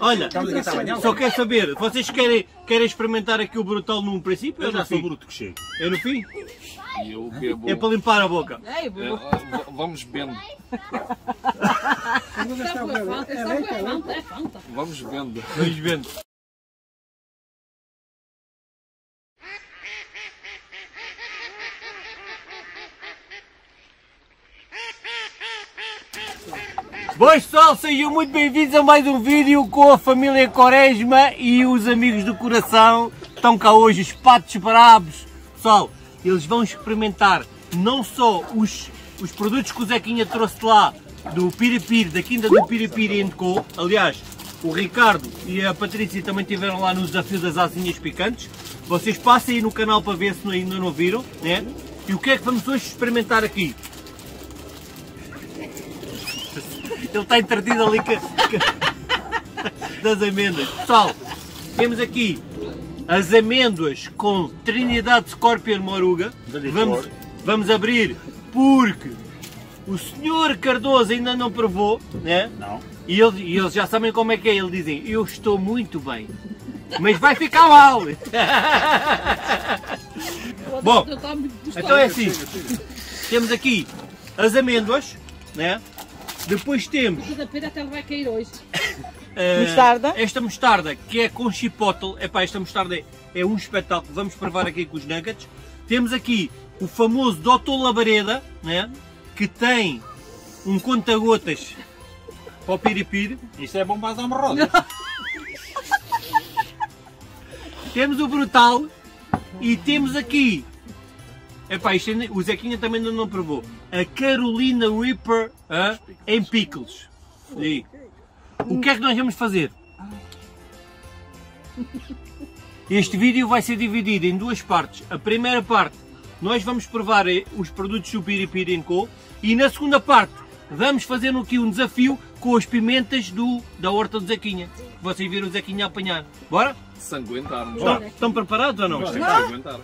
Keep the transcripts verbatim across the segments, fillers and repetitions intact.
Olha, só quer saber, vocês querem, querem experimentar aqui o brutal num princípio? Eu já sou bruto que chego. É no fim? Eu bebo. É para limpar a boca. É, vamos bebendo. Vamos bebendo. Vamos bebendo. Boas pessoal, sejam muito bem-vindos a mais um vídeo com a família Quaresma e os amigos do coração. Estão cá hoje os patos brabos. Pessoal, eles vão experimentar não só os, os produtos que o Zequinha trouxe de lá, do Piripiri, da quinta do Piripiri e Endecou. Aliás, o Ricardo e a Patrícia também estiveram lá no desafio das asinhas picantes. Vocês passem aí no canal para ver se ainda não viram, né? E o que é que vamos hoje experimentar aqui? Ele está entretido ali que, que, das amêndoas. Pessoal, temos aqui as amêndoas com Trinidad Scorpion Moruga. Vamos, vamos abrir porque o senhor Cardoso ainda não provou, né? Não. E, ele, e eles já sabem como é que é. Eles dizem, eu estou muito bem, mas vai ficar mal. Bom, então é assim. Temos aqui as amêndoas, né? Depois temos... O da pera até vai cair hoje. uh, mostarda. Esta mostarda, que é com chipotle. Epá, esta mostarda é, é um espetáculo. Vamos provar aqui com os nuggets. Temos aqui o famoso Doutor Labareda, né? Que tem um conta-gotas para o piripiri. Isto é bom para as amorrodas. Temos o brutal. E temos aqui... Epá, isto ainda, o Zequinha também ainda não provou. A Carolina Reaper ah, em pickles. E, o que é que nós vamos fazer? Este vídeo vai ser dividido em duas partes. A primeira parte, nós vamos provar os produtos do Piripiri e Co. E na segunda parte, vamos fazer aqui um desafio com as pimentas do, da horta do Zequinha. Vocês viram o Zequinha apanhar. Bora? Sanguentar. Estão, estão preparados ou não? Sanguentar.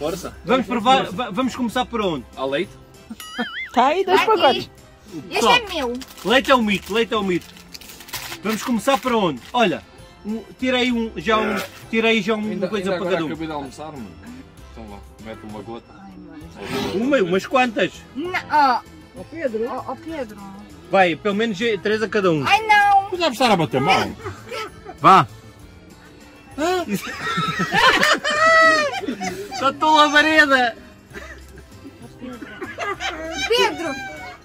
Força. Vamos provar, vamos começar por onde? Ao leite? Está aí, dois pacotes. Este é meu. Leite é um mito, leite é um mito. Vamos começar por onde? Olha, um, tirei um, já um, tirei já uma ainda, coisa ainda para cada um. Acabei de almoçar, mano. Então vá, mete uma gota. Ai, uma, umas quantas? Não, oh. Oh, Pedro. Oh, oh, Pedro. Vai, pelo menos três a cada um. Ai não! Não deve estar a bater mal. Vá. Ah. Só estou a vareda! Pedro!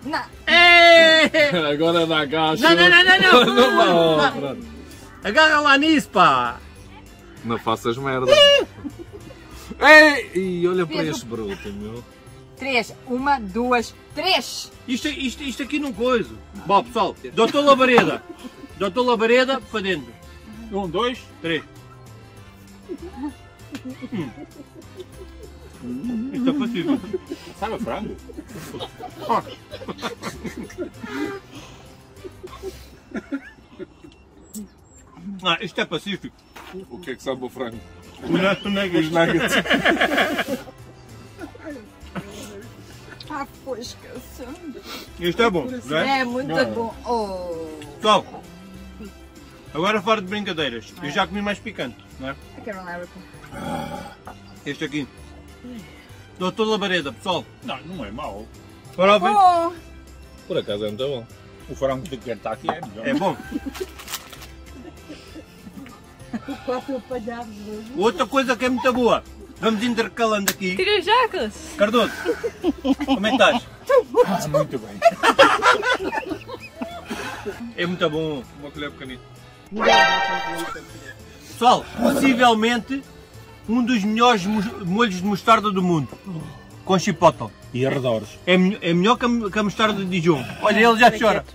Não. É. Agora dá gasto! Não, não, não, não! não, não, não, não, não. Agarra lá nisso, pá! Não faças merda! E olha para este bruto, meu! Três! Uma, duas, três! Isto, isto, isto aqui não coisa! Bom, pessoal, Doutor Labareda! Doutor Labareda, para dentro! Um, dois, três! Hum. Isto é possível. Sabe a frango? Ah, isto é pacífico. O que é que sabe o frango? O nuggets. Os nuggets. Ah, pois, cansando. Isto é bom, não é? É muito ah. bom. Oh. Então, agora fora de brincadeiras. Eu já comi mais picante, não é? A Carolina Reaper. Este aqui. Doutor Labareda, pessoal. Não, não é mau. Provem. Oh. Por acaso é muito bom. O frango de que está aqui é melhor. É bom. Outra coisa que é muito boa. Vamos intercalando aqui. Tira jacas. Cardoso, como é que estás? Ah, muito bem. É muito bom. Uma colher pequenita. Pessoal, possivelmente um dos melhores molhos de mostarda do mundo, com chipotle. E arredores. É, é melhor que a, que a mostarda de Dijon. Olha, ele já chora.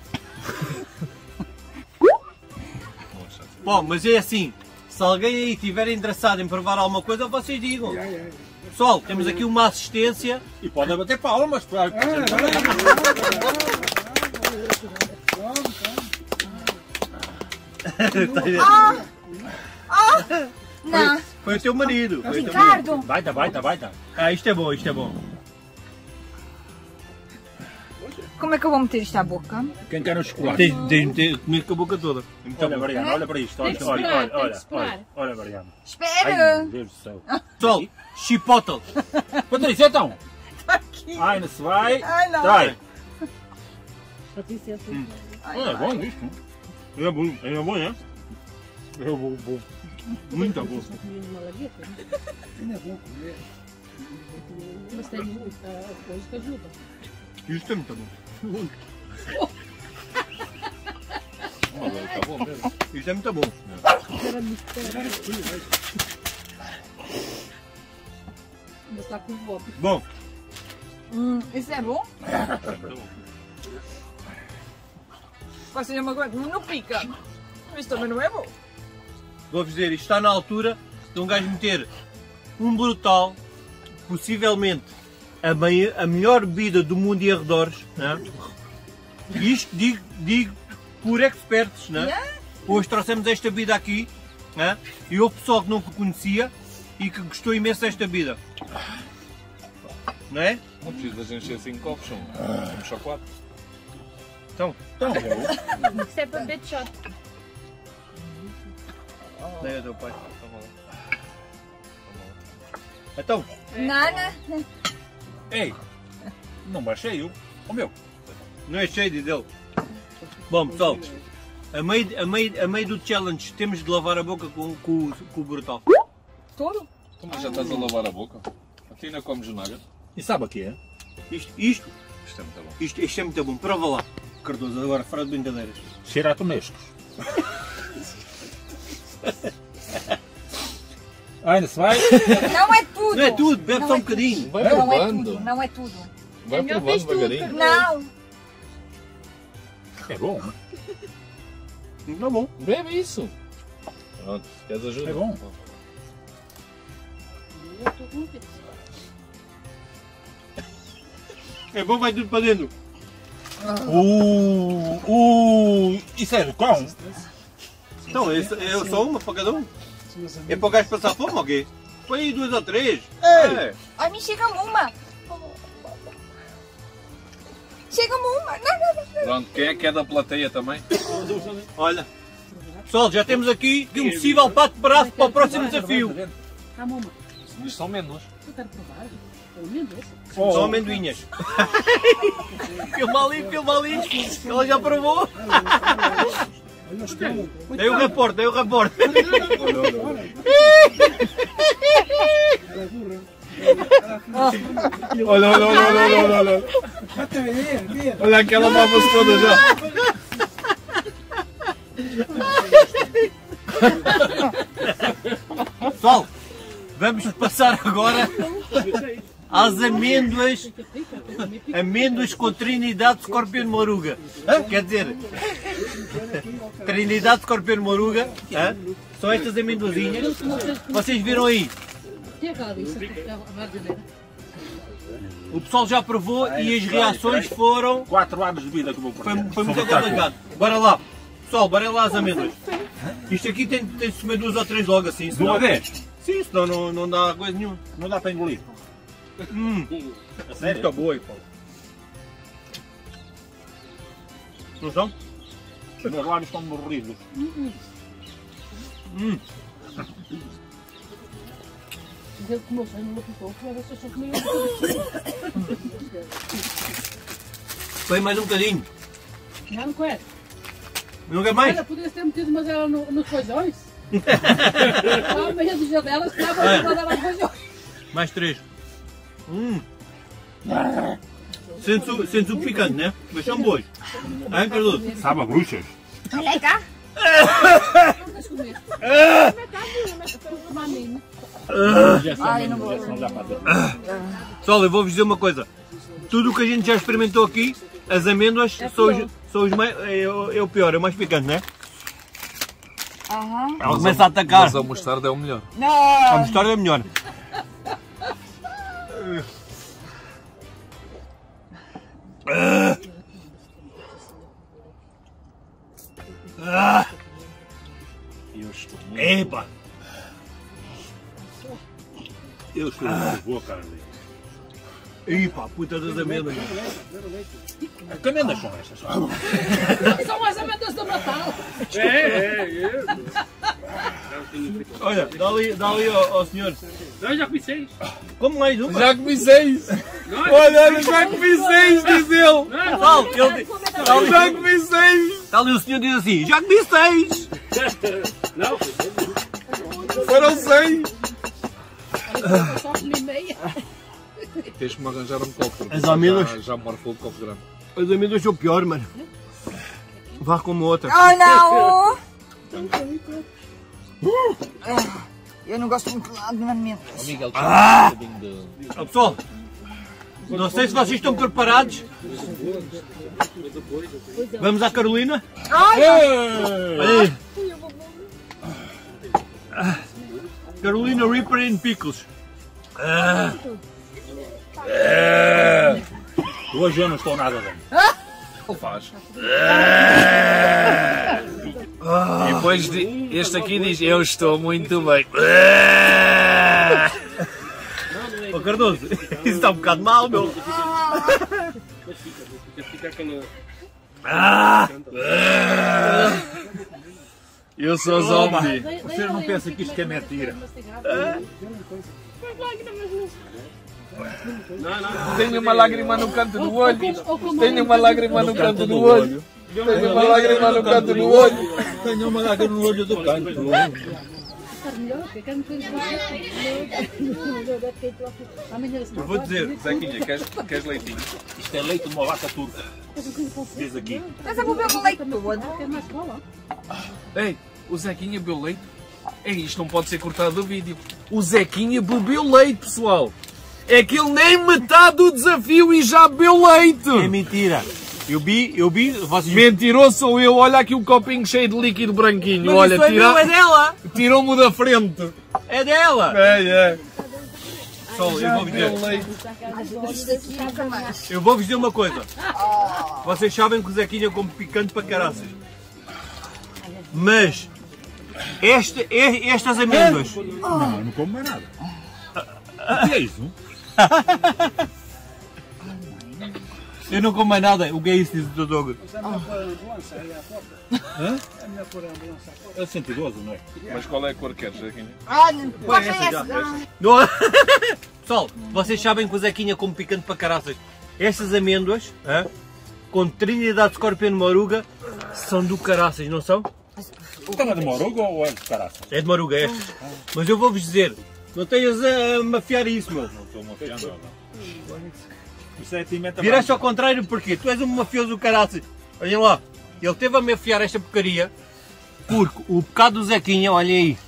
Bom, mas é assim, se alguém aí estiver interessado em provar alguma coisa, vocês digam. Pessoal, temos aqui uma assistência. E podem bater palmas para... Ah! Ah! Não! Foi o teu marido! Foi Ricardo! Teu marido. Baita, baita, baita! Ah, isto é bom, isto é bom! Como é que eu vou meter isto à boca? Quem quer um chocolate? Tens de meter comigo com a boca toda. Então, olha, Mariana, olha para isto. Olha, esperar, olha, olha, olha, olha, Mariana. Espera! Ai, meu Deus do céu. Pessoal, chipotle. Patrícia, então. Está aqui. Ai, não se vai. Ai, não. Trai. Patrícia, hum. Olha, é bom isto. É bom, é bom, é? É bom, bom. Muito bom. Ainda é bom comer. Mas tem coisas que ajudam. Isto é muito bom. Muito. Tá bom mesmo. Isso é muito bom. Ainda está com o bom. Hum, isso é bom? Passa uma coisa, não pica. Isso também não é bom. Vou dizer, isto está na altura de um gajo meter um brutal, possivelmente A, meia, a melhor bebida do mundo e arredores, né? Isto digo, digo por expertos, né? Hoje trouxemos esta bebida aqui, né? E houve pessoal que não conhecia e que gostou imenso desta bebida, não é? Não precisa de encher cinco copos, são chocolate. Então, então bom. Isso é para beber de shot. Daí ao teu pai. Então. Nada. Ei, não baixei eu, o meu, não é cheio de dele. Bom pessoal, a meio, a meio, a meio do challenge temos de lavar a boca com, com, com o brutal. Todo? Como já estás a lavar a boca? Até ainda comes o nugget. E sabe o que é? Isto, isto, isto é muito bom. Isto, isto é muito bom, prova lá, Cardoso, agora fora de brincadeiras. Cheira a tomescos. Ai, não se vai? Não é tudo! Não é tudo, bebe não só é um bocadinho! Vai não provando! É tudo, não é tudo! Vai provando devagarinho! Não! É bom! Não é bom! Bebe isso! Pronto, queres ajuda? É bom! É bom, vai tudo para dentro! Uh, uh, isso é qual? Então, é, é só uma para cada um? É para o gajo passar fome ou quê? Põe aí duas ou três! É! A mim chega-me uma! Chega-me uma! Não, não, não. Pronto, quem é que é da plateia também? Olha! Pessoal, já temos aqui um possível pato-braço para o próximo desafio! Isto são amêndoas! Eu quero provar! Oh. São amendoinhas! Filma ali, filma ali! Ela já provou! Dei o reporte, dei o reporte! Olha, olha, olha, olha, olha! Olha aquela babas toda já! Pessoal, vamos passar agora às amêndoas, amêndoas com Trinidad Scorpion Moruga. Hã? Quer dizer, Trinidad Scorpion Moruga, hã? São estas amêndoazinhas. Vocês viram aí? O pessoal já provou e as reações foram... quatro anos de vida que vou perder. Foi, foi muito complicado. Bora lá. Pessoal, bora lá as amêndoas. Isto aqui tem, tem de comer duas ou três logo assim. Senão... Duas a dez? Sim, senão não, não dá coisa nenhuma. Não dá para engolir. Hum, muito boa aí, Paulo. Não são? Os meus lábios estão morridos. Hum. Ele comeu sem uma pipoca, mas vocês só comiam um. Põe mais um bocadinho. Já não quero. Não quer mais? Ela podia ter metido mais ela no, nos feijões. Estava meia dúzia delas, estava a mandar aos feijões. Mais três. Hum. Sentes, sentes o picante, né? Mas são bois. Hein, Carlos? Sabe a bruxas? Olha cá! Não queres comer? Pessoal, eu vou-vos dizer uma coisa. Tudo o que a gente já experimentou aqui, as amêndoas é são, os, são os mais... É, é o pior, é o mais picante, não é? Aham. Ela começa a atacar. Mas a mostarda é o melhor. Não. A mostarda é o melhor. Ah. Ah. Eu estou muito... Epa! Eu estou muito boa, Carlinhos. Ih, pá, puta das amêndoas. Que amêndoas são estas? São as amêndoas do Natal. É, é, é. Olha, dá ali, dá ali ao, ao senhor. Não, já comi seis. Como mais uma? Já comi seis. Olha, já comi seis, diz ele. Não, ele diz, já comi seis. Está ali o senhor diz assim, já comi seis. Não, foram seis. Eu só comi meia. Tens que me arranjar um copo. As amêndoas. Já, já morfou o copo grande. As amêndoas são pior, mano. Vá como outra. Oh não! Eu não gosto muito de amêndoas. Miguel, ah! Oh, pessoal, não sei se vocês estão preparados. Vamos à Carolina? Ai! Ei. Carolina Reaper in Pickles. Ah. É... Hoje eu não estou nada bem. Ele faz. É... E depois este aqui diz, eu estou muito bem. É... Ô Cardoso, isso está um bocado mal, meu. Mas fica aquela... Eu sou zombie. Vocês não pensam que isto é mentira. Não, não. Tenho uma lágrima no canto do olho. Tenho uma lágrima no canto do olho. Tenho uma lágrima no canto do olho. Tenho uma lágrima no olho do canto do olho. Eu vou dizer, Zequinha, queres leitinho? Isto é leite de uma vaca turca. Diz aqui. Mas eu vou beber o leite todo. Ei, o Zequinha bebeu leite? Ei, isto não pode ser cortado do vídeo. O Zequinha bebeu leite, pessoal. É que ele nem metade do desafio e já bebeu leite! É mentira! Eu vi, eu vi... Vocês... Mentiroso sou eu, olha aqui o um copinho cheio de líquido branquinho, mas olha... Mas tira... é dela! Tirou-me da frente! É dela! É, é! Pessoal, eu vou dizer... Eu vou-vos dizer uma coisa. Vocês sabem que o Zequinha come picante para caraças. Mas... Este, estas amêndoas... Não, eu não como mais nada. O que é isso? Eu não como mais nada. O que é isso, diz o teu dogo? Mas é melhor pôr a ambulância aí à porta. Hã? É melhor pôr a ambulância à porta. É sentidoso, não é? Mas qual é a cor que queres, Zequinha? Ah, não é essa. Pessoal, vocês sabem que o Zequinha come picante para caraças. Estas amêndoas, hã? Com Trinidad Scorpion Moruga, são do caraças, não são? Estão de Moruga ou é de caraças? É de Moruga, estas. Mas eu vou-vos dizer, não tenhas a mafiar isso, meu. Não estou mafiando, não. Viraste ao contrário porquê? Tu és um mafioso do caraças. Olhem lá, ele teve a mafiar esta porcaria porque o bocado do Zequinha, olhem aí,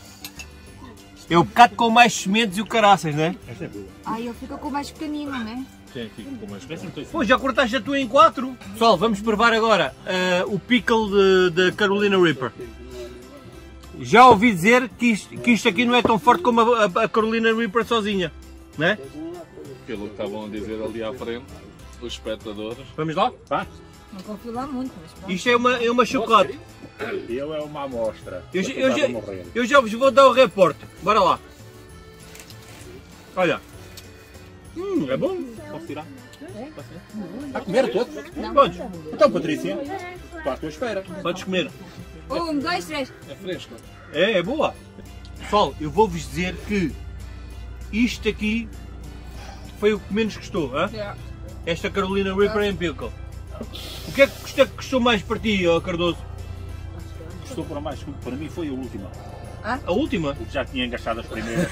é o bocado com mais sementes e o caraças, não é? Esta é boa. Ah, ele fica com mais pequenino, não é? Sim, fica com mais pequenino. Pô, já cortaste a tua em quatro. Pessoal, vamos provar agora uh, o pickle da Carolina Reaper. Já ouvi dizer que isto, que isto aqui não é tão forte como a, a, a Carolina Reaper sozinha, não é? Pelo que estavam a dizer ali à frente, os espectadores. Vamos lá? Pá. Não confio lá muito, mas pá. Isto é uma, é uma chocolate. Eu é uma amostra. Eu, eu, já, eu já vos vou dar o reporte. Bora lá. Olha. Hum, é bom. Posso tirar? Está a comer todo? Podes. Então, Patrícia, para a tua espera. Podes comer. Um, dois, três. É fresca. É, é boa. Pessoal, eu vou-vos dizer que isto aqui foi o que menos custou, hein? Yeah. Esta Carolina Reaper em pickle. O que é que custou, custou mais para ti, Cardoso? Custou para mais, para mim foi a última. Ah? A última? Já tinha engastado as primeiras.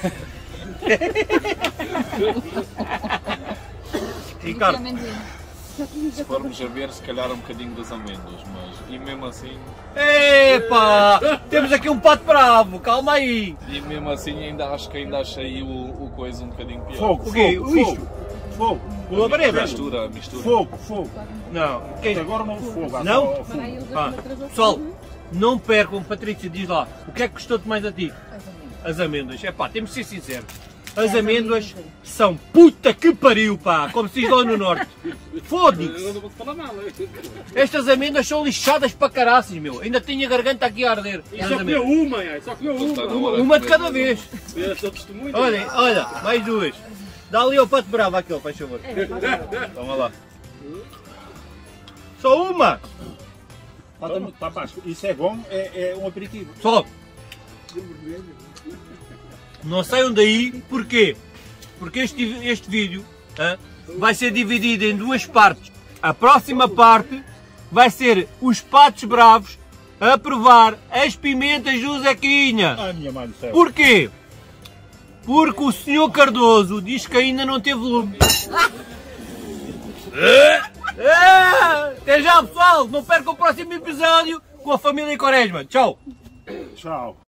Ricardo. Se formos a ver, se calhar um bocadinho das amêndoas, mas e mesmo assim... Epá! Temos aqui um pato bravo, calma aí! E mesmo assim ainda acho que ainda achei o, o coisa um bocadinho pior. Fogo, o quê? Fogo, fogo, fogo, fogo. Labareda. Mistura, mistura. Fogo, fogo. Não, quem... agora não fogo. Não? Fogo. Ah. Pessoal, não percam, Patrícia, diz lá, o que é que custou-te mais a ti? As amêndoas. Epá, temos de ser sinceros. As amêndoas são puta que pariu, pá! Como se diz lá no norte. Foda-se! Estas amêndoas são lixadas para caraças, meu. Ainda tenho a garganta aqui a arder. Só comeu uma, só comeu uma. Uma de cada vez. Olha, olha, mais duas. Dá ali ao pato bravo aquele, faz favor. Toma lá. Só uma! Toma, rapaz, isso é bom, é, é um aperitivo. Só! Não saiam daí, porquê? Porque este, este vídeo ah, vai ser dividido em duas partes. A próxima parte vai ser os patos bravos a provar as pimentas do Zequinha. Ai, minha mãe do céu. Porquê? Porque o senhor Cardoso diz que ainda não teve volume. Até já, pessoal! Não perca o próximo episódio com a família em Quaresma. Tchau! Tchau!